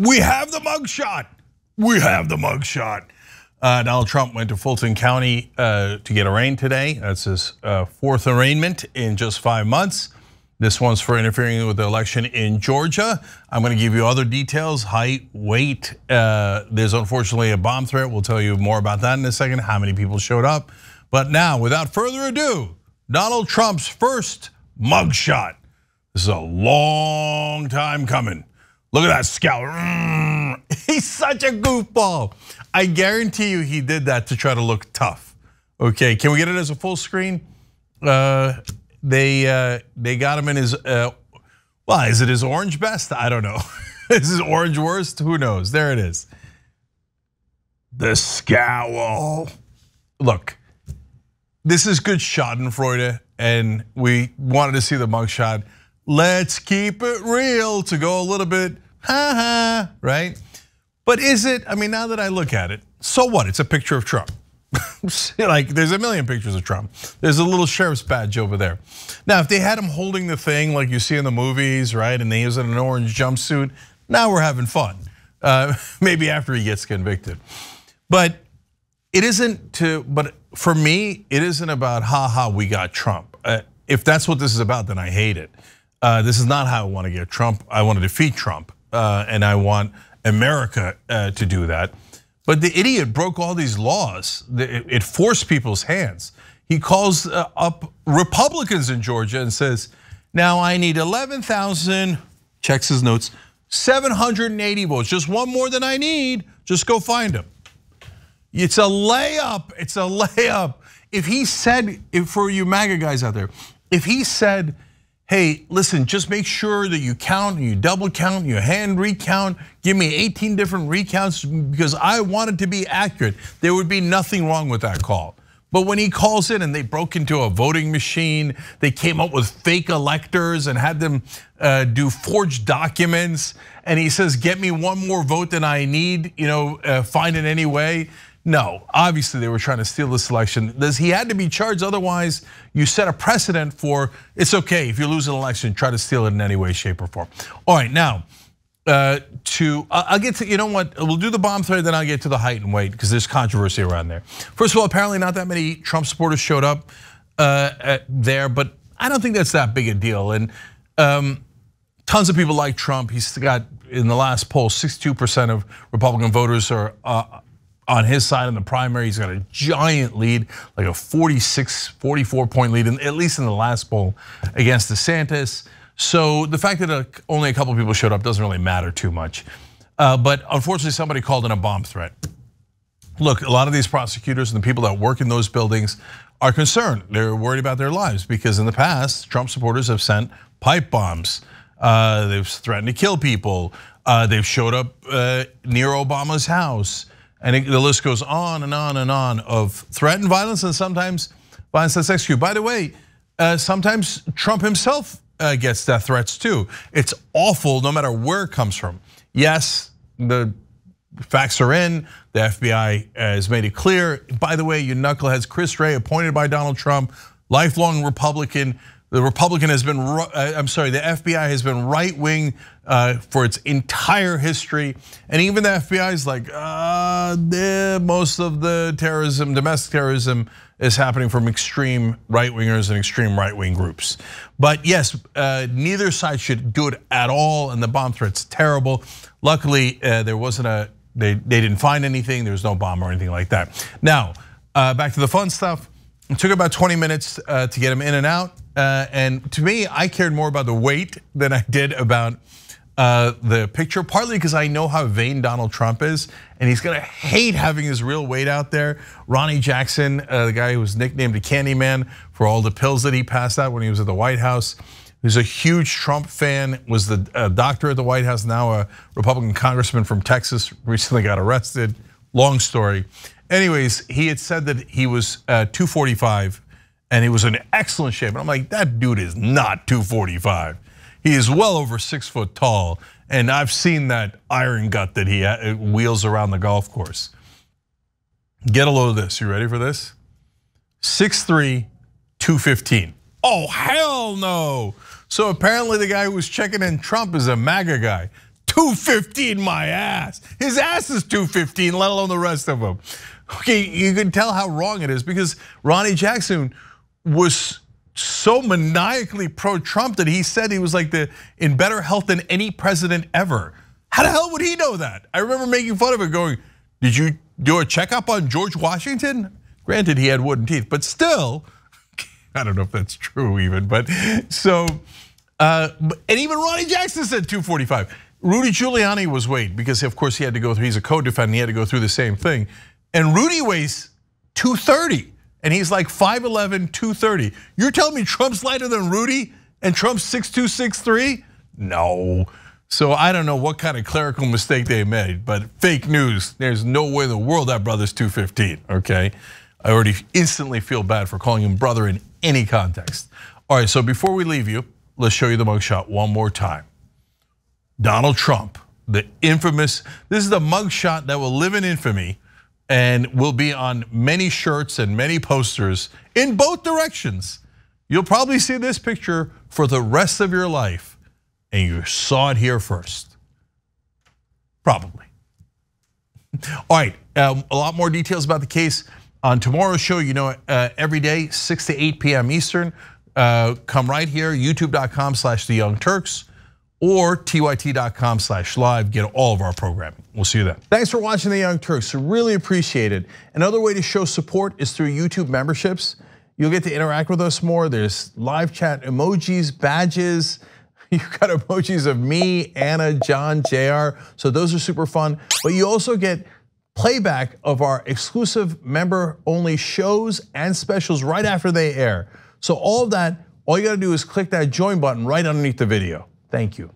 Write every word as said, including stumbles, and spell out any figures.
we have the mugshot. We have the mugshot. Uh, Donald Trump went to Fulton County uh, to get arraigned today. That's his uh, fourth arraignment in just five months. This one's for interfering with the election in Georgia. I'm gonna give you other details, height, weight. Uh, there's unfortunately a bomb threat. We'll tell you more about that in a second, how many people showed up. But now, without further ado, Donald Trump's first mugshot. This is a long time coming. Look at that scowl. He's such a goofball. I guarantee you he did that to try to look tough. Okay, can we get it as a full screen? Uh, they uh, they got him in his, uh, well, is it his orange best? I don't know. Is his orange worst? Who knows? There it is. The scowl. Look, this is good Schadenfreude, and we wanted to see the mugshot. Let's keep it real to go a little bit, ha ha, right? But is it, I mean, now that I look at it, so what? It's a picture of Trump. Like, there's a million pictures of Trump. There's a little sheriff's badge over there. Now, if they had him holding the thing like you see in the movies, right? And they use it in an orange jumpsuit, now we're having fun. Uh, maybe after he gets convicted. But it isn't to, but for me, it isn't about, ha ha, we got Trump. Uh, if that's what this is about, then I hate it. Uh, this is not how I want to get Trump. I want to defeat Trump, uh, and I want America uh, to do that. But the idiot broke all these laws. It forced people's hands. He calls uh, up Republicans in Georgia and says, now I need eleven thousand, checks his notes, seven hundred eighty votes, just one more than I need, just go find him. It's a layup, it's a layup. If he said, if for you MAGA guys out there, if he said, hey, listen, just make sure that you count, you double count, you hand recount, give me eighteen different recounts because I want it to be accurate. There would be nothing wrong with that call. But when he calls in and they broke into a voting machine, they came up with fake electors and had them do forged documents. And he says, get me one more vote than I need, you know, find it any way. No, obviously they were trying to steal this election. He had to be charged, otherwise you set a precedent for, it's okay if you lose an election, try to steal it in any way, shape or form. All right, now, uh, to, I'll get to, you know what, we'll do the bomb threat, then I'll get to the height and weight, because there's controversy around there. First of all, apparently not that many Trump supporters showed up uh, there, but I don't think that's that big a deal. And um, tons of people like Trump. He's got, in the last poll, sixty-two percent of Republican voters are uh, on his side in the primary. He's got a giant lead, like a forty-six, forty-four point lead, at least in the last poll against DeSantis. So the fact that only a couple people showed up doesn't really matter too much. But unfortunately, somebody called in a bomb threat. Look, a lot of these prosecutors and the people that work in those buildings are concerned. They're worried about their lives because in the past, Trump supporters have sent pipe bombs. They've threatened to kill people. They've showed up near Obama's house. And the list goes on and on and on of threat and violence, and sometimes violence that's executed. By the way, sometimes Trump himself gets death threats too. It's awful no matter where it comes from. Yes, the facts are in, the F B I has made it clear. By the way, you knuckleheads, Chris Wray, appointed by Donald Trump, lifelong Republican. The Republican has been, I'm sorry, the F B I has been right-wing for its entire history. And even the F B I is like, uh, most of the terrorism, domestic terrorism is happening from extreme right-wingers and extreme right-wing groups. But yes, neither side should do it at all, and the bomb threat's terrible. Luckily, there wasn't a, they, they didn't find anything, there was no bomb or anything like that. Now, back to the fun stuff. It took about twenty minutes to get him in and out. And to me, I cared more about the weight than I did about the picture, partly because I know how vain Donald Trump is, and he's gonna hate having his real weight out there. Ronnie Jackson, the guy who was nicknamed the Candyman for all the pills that he passed out when he was at the White House, who's a huge Trump fan, was the doctor at the White House, now a Republican congressman from Texas, recently got arrested, long story. Anyways, he had said that he was two forty-five, and he was in excellent shape. And I'm like, that dude is not two forty-five. He is well over six foot tall. And I've seen that iron gut that he wheels around the golf course. Get a load of this, you ready for this? six three, two fifteen. Oh, hell no. So apparently the guy who was checking in Trump is a MAGA guy. two fifteen my ass. His ass is two fifteen, let alone the rest of them. Okay, you can tell how wrong it is because Ronnie Jackson was so maniacally pro-Trump that he said he was like the in better health than any president ever. How the hell would he know that? I remember making fun of it going, did you do a checkup on George Washington? Granted, he had wooden teeth, but still, I don't know if that's true even, but so, uh, and even Ronnie Jackson said two forty-five. Rudy Giuliani was weighed because of course he had to go through, he's a co-defendant, he had to go through the same thing. And Rudy weighs two thirty and he's like five eleven, two thirty. You're telling me Trump's lighter than Rudy and Trump's six two, six three? No. So I don't know what kind of clerical mistake they made, but fake news. There's no way in the world that brother's two fifteen, okay? I already instantly feel bad for calling him brother in any context. All right, so before we leave you, let's show you the mugshot one more time. Donald Trump, the infamous, this is the mugshot that will live in infamy and will be on many shirts and many posters in both directions. You'll probably see this picture for the rest of your life, and you saw it here first, probably. All right, a lot more details about the case on tomorrow's show. You know, every day, six to eight p m Eastern, come right here, youtube dot com slash the young turks. Or T Y T dot com slash live, get all of our programming. We'll see you then. Thanks for watching The Young Turks, really appreciate it. Another way to show support is through YouTube memberships. You'll get to interact with us more. There's live chat, emojis, badges. You've got emojis of me, Anna, John, J R. So those are super fun. But you also get playback of our exclusive member-only shows and specials right after they air. So all of that, all you gotta do is click that join button right underneath the video. Thank you.